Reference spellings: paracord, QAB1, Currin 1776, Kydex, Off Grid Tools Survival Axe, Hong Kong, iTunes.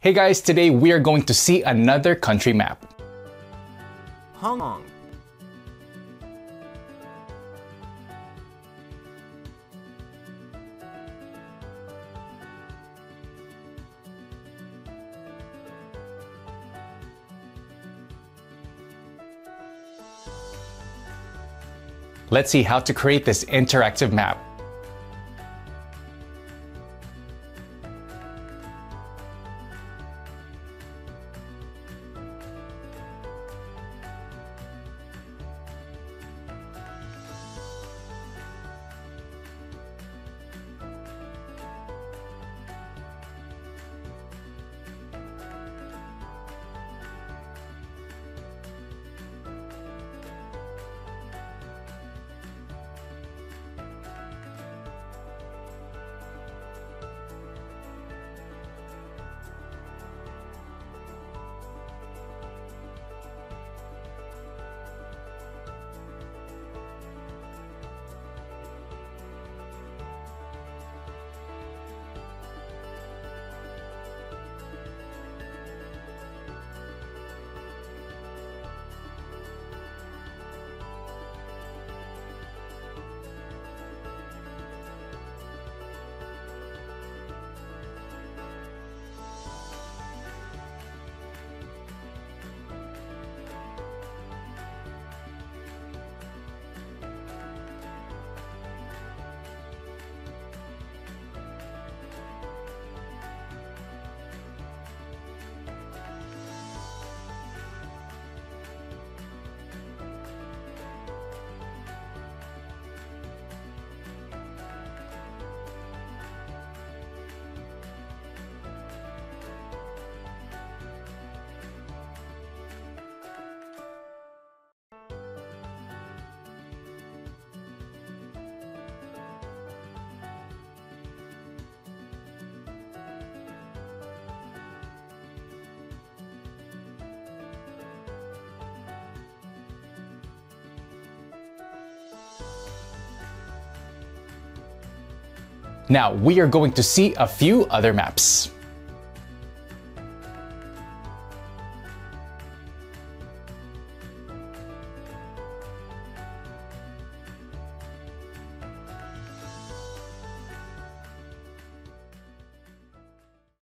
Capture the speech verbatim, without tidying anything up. Hey guys, today we are going to see another country map. Hong Kong. Let's see how to create this interactive map. Now we are going to see a few other maps.